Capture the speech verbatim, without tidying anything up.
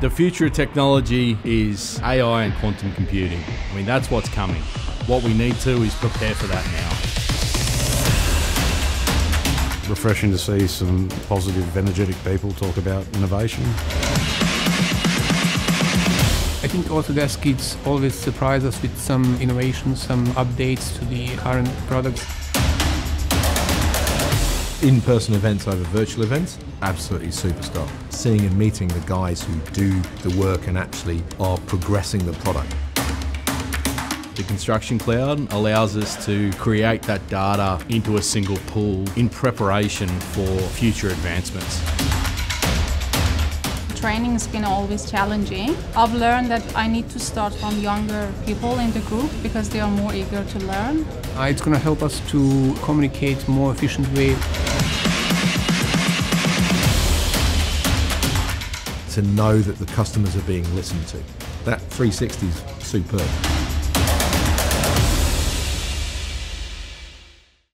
The future of technology is A I and quantum computing. I mean, that's what's coming. What we need to is prepare for that now. Refreshing to see some positive, energetic people talk about innovation. I think Autodesk kids always surprise us with some innovations, some updates to the current products. In-person events over virtual events, absolutely super stuff. Seeing and meeting the guys who do the work and actually are progressing the product. The Construction Cloud allows us to create that data into a single pool in preparation for future advancements. Training's been always challenging. I've learned that I need to start from younger people in the group because they are more eager to learn. Uh, it's going to help us to communicate more efficiently. To know that the customers are being listened to. That three sixty is superb.